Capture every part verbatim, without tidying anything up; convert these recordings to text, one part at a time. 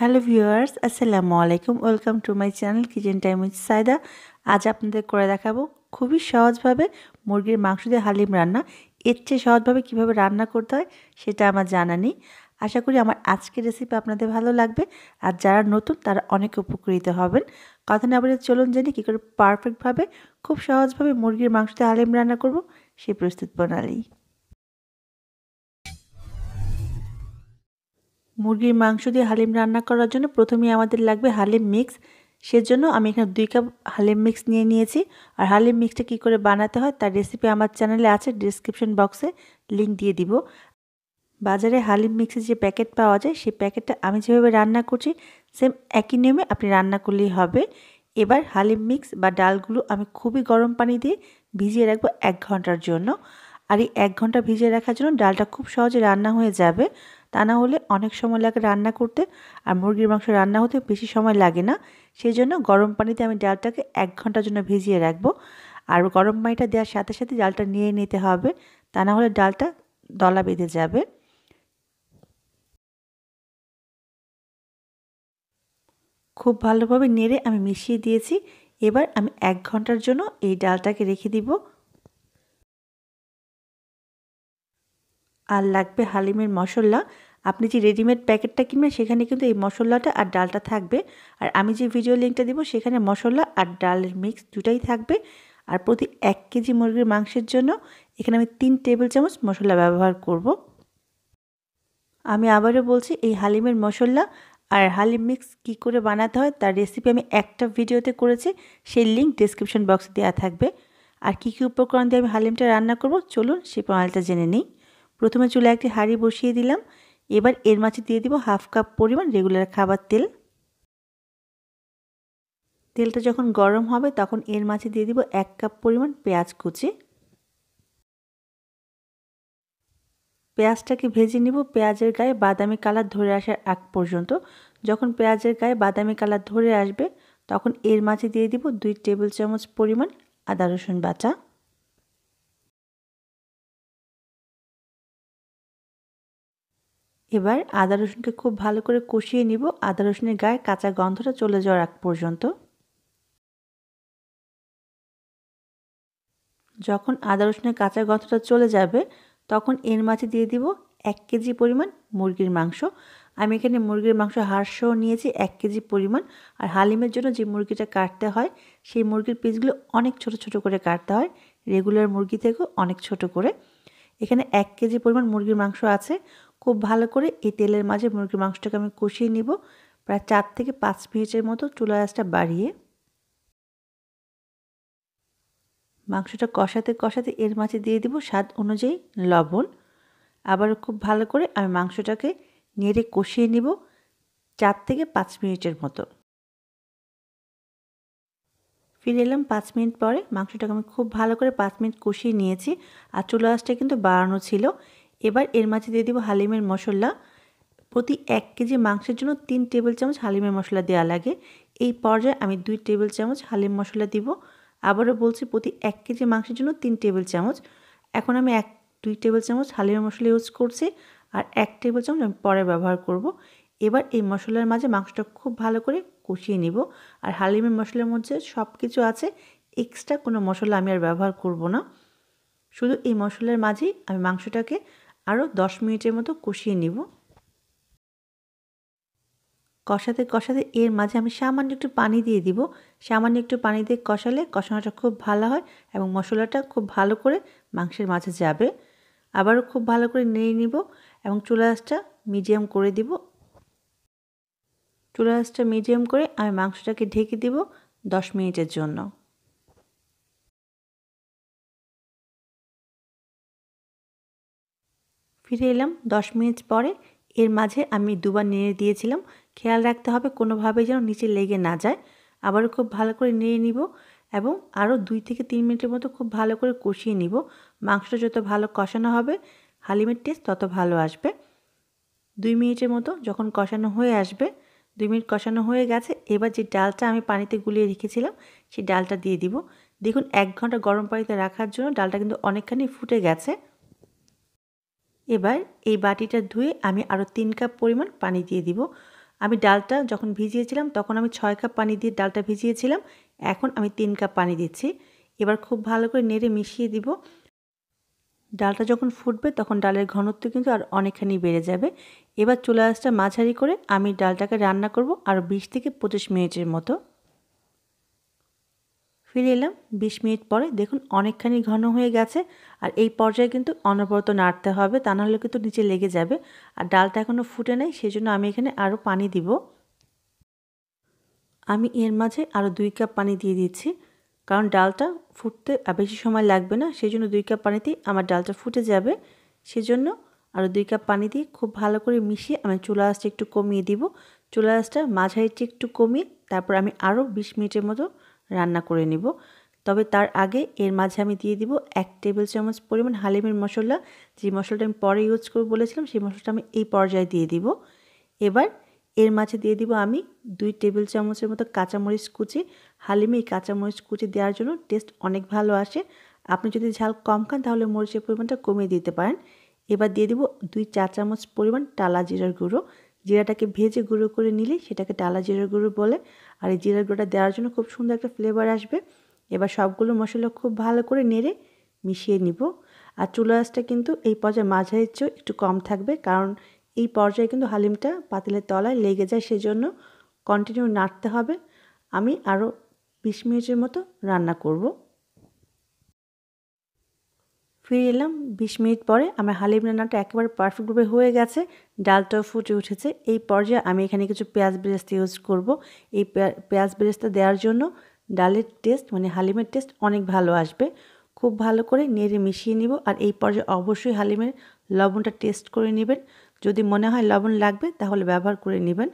Hello viewers अस्सलामु आलैकुम welcome to my channel kitchen time with Sayda. आज आपनादेर करे देखाबो खूबई सहजभावे मुरगिर मांस दिए हालिम रान्ना। एर चेये सहजभावे किभाबे रान्ना करते हय सेटा आमार जाना नेई। आशा करी आमार आजकेर रेसिपि आपनादेर भालो लागबे आर जारा नतुन तारा अनेक उपकृत हबेन। कथा ना बोले चलुन जानि कि करे पारफेक्टभावे खूब सहजभावे मुरगिर मांस दिए हालिम रान्ना करब सेई प्रस्तुत प्रणाली। मुरगिर मांस दिए हालिम रान्ना करार जोन्नो प्रथमेई आमादेर लागबे हालिम मिक्स। सेजोन्नो आमि एखाने दुई कप हालिम मिक्स निये नियेछि। आर हालिम मिक्सटा कि करे बानाते हय तार रेसिपि आमार चैनेले आछे, डिसक्रिपशन बक्से लिंक दिये दिब। बाजारे हालिम मिक्सेर जे पैकेट पाওয়া যায় सेই पैकेटटा आमि जेভাবে রান্না করছি सेम একই নিয়মে আপনি রান্না করলেই হবে। এবার হালিম মিক্স বা ডালগুলো আমি খুবই গরম পানি দিয়ে ভিজিয়ে রাখবো এক ঘন্টার জন্য। আর এই এক ঘন্টা ভিজিয়ে রাখার জন্য ডালটা খুব সহজে রান্না হয়ে যাবে। তা না হলে অনেক সময় লাগে রান্না করতে, আর মুরগির মাংস রান্না হতে বেশি সময় লাগে না। সেই জন্য গরম পানিতে আমি ডালটাকে এক ঘন্টার জন্য ভিজিয়ে রাখবো। আর গরম পানিটা দেওয়ার সাথে সাথে ডালটা নিয়ে নিতে হবে, তা না হলে ডালটা দলা বেঁধে যাবে। খুব ভালোভাবে নেড়ে আমি মিশিয়ে দিয়েছি। এবার আমি এক ঘন্টার জন্য এই ডালটাকে রেখে দিব। আর লাগবে হালিমের মশলা। আপনি যে রেডিমেড প্যাকেটটা কিনবেন সেখানে কিন্তু এই মশলাটা আর ডালটা থাকবে। আর আমি যে ভিডিও লিঙ্কটা দেব সেখানে মশলা আর ডালের মিক্স দুটাই থাকবে। আর প্রতি এক কেজি মুরগির মাংসের জন্য এখানে আমি তিন টেবিল চামচ মশলা ব্যবহার করব। আমি আবারও বলছি, এই হালিমের মশলা আর হালিম মিক্স কী করে বানাতে হয় তার রেসিপি আমি একটা ভিডিওতে করেছি, সেই লিঙ্ক ডেসক্রিপশন বক্সে দেওয়া থাকবে। আর কী কী উপকরণ দিয়ে আমি হালিমটা রান্না করব চলুন সেই প্রণালীটা জেনে নিই। প্রথমে চুলায় একটি হাঁড়ি বসিয়ে দিলাম। এবার এর মাঝে দিয়ে দিব হাফ কাপ পরিমাণ রেগুলার খাবার তেল। তেলটা যখন গরম হবে তখন এর মাঝে দিয়ে দিব এক কাপ পরিমাণ পেঁয়াজ কুচি। পেঁয়াজটাকে ভেজে নিব পেঁয়াজের গায়ে বাদামি কালার ধরে আসার আগ পর্যন্ত। যখন পেঁয়াজের গায়ে বাদামি কালার ধরে আসবে তখন এর মাঝে দিয়ে দিব দুই টেবিল চামচ পরিমাণ আদা রসুন বাটা। এবার আদা রসুনকে খুব ভালো করে কষিয়ে নিব আদা রসুনের গায়ে কাঁচা গন্ধটা চলে যাওয়ার আগ পর্যন্ত। যখন আদা রসুনের কাঁচা গন্ধটা চলে যাবে তখন এর মাঝে দিয়ে দিব এক কেজি পরিমাণ মুরগির মাংস। আমি এখানে মুরগির মাংস হাড়সহ নিয়েছি এক কেজি পরিমাণ। আর হালিমের জন্য যে মুরগিটা কাটতে হয় সেই মুরগির পিসগুলো অনেক ছোট ছোট করে কাটতে হয়, রেগুলার মুরগি থেকেও অনেক ছোট করে। এখানে এক কেজি পরিমাণ মুরগির মাংস আছে। খুব ভালো করে এই তেলের মাঝে মুরগির মাংসটাকে আমি কষিয়ে নিব প্রায় চার থেকে পাঁচ মিনিটের মতো চুলা আঁচটা বাড়িয়ে। মাংসটা কষাতে কষাতে এর মাঝে দিয়ে দিব স্বাদ অনুযায়ী লবণ। আবার খুব ভালো করে আমি মাংসটাকে নেড়ে কষিয়ে নিব চার থেকে পাঁচ মিনিটের মতো। ফিরে এলাম পাঁচ মিনিট পরে। মাংসটাকে আমি খুব ভালো করে পাঁচ মিনিট কষিয়ে নিয়েছি আর চুলা আঁচটা কিন্তু বাড়ানো ছিল। এবার এর মাঝে দিয়ে দিব হালিমের মশলা। প্রতি এক কেজি মাংসের জন্য তিন টেবিল চামচ হালিমের মশলা দেওয়া লাগে। এই পর্যায়ে আমি দুই টেবিল চামচ হালিম মশলা দিব। আবারও বলছি, প্রতি এক কেজি মাংসের জন্য তিন টেবিল চামচ। এখন আমি এক দুই টেবিল চামচ হালিমের মশলা ইউজ করছি আর এক টেবিল চামচ আমি পরে ব্যবহার করব। এবার এই মশলার মাঝে মাংসটা খুব ভালো করে কষিয়ে নিব। আর হালিমের মশলার মধ্যে সব কিছু আছে, এক্সট্রা কোনো মশলা আমি আর ব্যবহার করব না। শুধু এই মশলার মাঝেই আমি মাংসটাকে আরও দশ মিনিটের মতো কষিয়ে নিব। কষাতে কষাতে এর মাঝে আমি সামান্য একটু পানি দিয়ে দিব। সামান্য একটু পানি দিয়ে কষালে কষানোটা খুব ভালো হয় এবং মশলাটা খুব ভালো করে মাংসের মাঝে যাবে। আবারও খুব ভালো করে নেড়ে নিব এবং চুলা আঁচটা মিডিয়াম করে দিব। চুলা আঁচটা মিডিয়াম করে আমি মাংসটাকে ঢেকে দিব দশ মিনিটের জন্য। ফিরে এলাম দশ মিনিট পরে। এর মাঝে আমি দুবার নেড়ে দিয়েছিলাম, খেয়াল রাখতে হবে কোনোভাবেই যেন নিচে লেগে না যায়। আবারও খুব ভালো করে নেড়ে নিব এবং আরও দুই থেকে তিন মিনিটের মতো খুব ভালো করে কষিয়ে নিব। মাংসটা যত ভালো কষানো হবে হালিমের টেস্ট তত ভালো আসবে। দুই মিনিটের মতো যখন কষানো হয়ে আসবে, দুই মিনিট কষানো হয়ে গেছে। এবার যে ডালটা আমি পানিতে গুলিয়ে রেখেছিলাম সেই ডালটা দিয়ে দিব। দেখুন, এক ঘন্টা গরম পানিতে রাখার জন্য ডালটা কিন্তু অনেকখানি ফুটে গেছে। এবার এই বাটিটা ধুয়ে আমি আরও তিন কাপ পরিমাণ পানি দিয়ে দিব। आमी डालटा जखन भिजिएছিলাম तखन आमी छय कप पानी दिए डालटा भिजिएছিলাম एखन आमी तीन कप पानी दिচ্ছি। এবার খুব ভালো করে নেড়ে মিশিয়ে দিব। ডালটা যখন ফুটবে তখন ডালের ঘনত্ব কিন্তু আর অনেকখানি বেড়ে যাবে। এবার চুলা আঁচটা মাঝারি করে আমি ডালটাকে রান্না করব আর बीस থেকে पच्चीस মিনিটের মতো। ফিরে এলাম बीस মিনিট পরে, দেখুন অনেকখানি ঘন হয়ে গেছে। আর এই পর্যায়ে কিন্তু অনবরত নাড়তে হবে, তা না হলে কিন্তু নিচে লেগে যাবে। আর ডালটা এখনো ফুটে নাই, সেজন্য আমি এখানে আরো পানি দিব। আমি এর মাঝে আরো দুই কাপ পানি দিয়ে দিচ্ছি, কারণ ডালটা ফুটতে বেশি সময় লাগবে না, সেজন্য দুই কাপ পানিতেই আমার ডালটা ফুটে যাবে। সেজন্য আরও দুই কাপ পানি দিয়ে খুব ভালো করে মিশিয়ে আমি চুলা আঁচটা একটু কমিয়ে দিব। চুলা আঁচটা মাঝারিটি একটু কমিয়ে তারপর আমি আরও बीस মিনিটের মতো রান্না করে নিব। তবে তার আগে এর মাঝে আমি দিয়ে দিব এক টেবিল চামচ পরিমাণ হালিমের মশলা। যে মশলাটা আমি পরে ইউজ করব বলেছিলাম, সেই মশলাটা আমি এই পর্যায়ে দিয়ে দিব। এবার এর মাঝে দিয়ে দিব আমি দুই টেবিল চামচের মতো কাঁচামরিচ কুচি। হালিমে এই কাঁচামরিচ কুচি দেওয়ার জন্য টেস্ট অনেক ভালো আসে। আপনি যদি ঝাল কম খান তাহলে মরিচের পরিমাণটা কমিয়ে দিতে পারেন। এবার দিয়ে দিব দুই চা চামচ পরিমাণ টালা জিরার গুঁড়ো। জিরাটাকে ভেজে গুঁড়ো করে নিলে সেটাকে টালা জিরার গুঁড়ো বলে। আর এই জিরার গুঁড়োটা দেওয়ার জন্য খুব সুন্দর একটা ফ্লেভার আসবে। এবার সবগুলো মশলা খুব ভালো করে নেড়ে মিশিয়ে নিব। আর চুলা আঁচটা কিন্তু এই পর্যায়ে মাঝারির চেয়েও একটু কম থাকবে, কারণ এই পর্যায়ে কিন্তু হালিমটা পাতিলের তলায় লেগে যায়, সেজন্য কন্টিনিউ নাড়তে হবে। আমি আরও बीस মিনিটের মতো রান্না করব। ফিরে এলাম बीस মিনিট পরে, আমার হালিম রান্নাটা একেবারে পারফেক্টভাবে হয়ে গেছে, ডালটাও ফুটে উঠেছে। এই পর্যায়ে আমি এখানে কিছু পেঁয়াজ বেরেস্তা ইউজ করব। এই পেঁয়াজ বেরেস্তা দেওয়ার জন্য ডালের টেস্ট মানে হালিমের টেস্ট অনেক ভালো আসবে। খুব ভালো করে নেড়ে মিশিয়ে নিব। আর এই পর্যায়ে অবশ্যই হালিমের লবণটা টেস্ট করে নেবেন। যদি মনে হয় লবণ লাগবে তাহলে ব্যবহার করে নেবেন।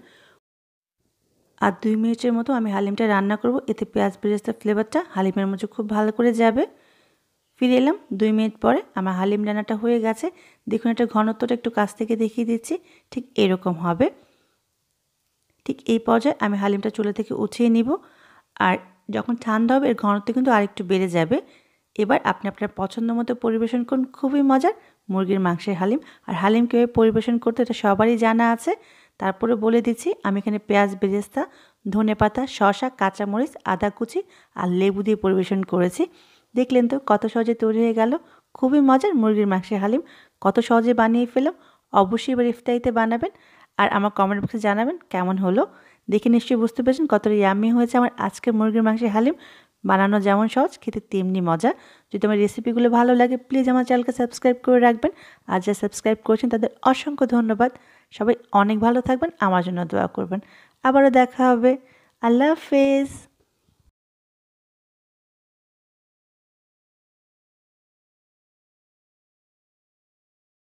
আর দুই মিনিটের মতো আমি হালিমটা রান্না করব, এতে পেঁয়াজ বেরেস্তার ফ্লেভারটা হালিমের মধ্যে খুব ভালো করে যাবে। ফিরে এলাম দুই মিনিট পরে, আমার হালিম রান্নাটা হয়ে গেছে। দেখুন এটা ঘনত্বটা একটু কাছ থেকে দেখিয়ে দিচ্ছি, ঠিক এরকম হবে। ঠিক এই পর্যায়ে আমি হালিমটা চুলা থেকে উঠিয়ে নিব। আর যখন ঠান্ডা হবে এর ঘনত্ব কিন্তু আরেকটু বেড়ে যাবে। এবার আপনি আপনার পছন্দ মতো পরিবেশন করুন খুবই মজার মুরগির মাংসের হালিম। আর হালিম কীভাবে পরিবেশন করতে এটা সবারই জানা আছে, তারপরে বলে দিচ্ছি। আমি এখানে পেঁয়াজ বেরেস্তা, ধনে পাতা, শসা, কাঁচামরিচ, আদা কুচি আর লেবু দিয়ে পরিবেশন করেছি। দেখলেন তো কত সহজে তৈরি হয়ে গেল খুবই মজার মুরগির মাংসের হালিম। কত সহজে বানিয়ে ফেলাম। অবশ্যই এবার ইফতারিতে বানাবেন আর আমার কমেন্ট বক্সে জানাবেন কেমন হলো। দেখে নিশ্চয়ই বুঝতে পেরেছেন কতটা ইয়ামি হয়েছে আমার আজকের মুরগির মাংসের হালিম। বানানো যেমন সহজ, খেতে তেমনি মজা। যদি আমার রেসিপিগুলো ভালো লাগে প্লিজ আমার চ্যানেলকে সাবস্ক্রাইব করে রাখবেন। আর যারা সাবস্ক্রাইব করেছেন তাদের অসংখ্য ধন্যবাদ। সবাই অনেক ভালো থাকবেন, আমার জন্য দোয়া করবেন। আবারও দেখা হবে। আল্লাহ হাফেজ।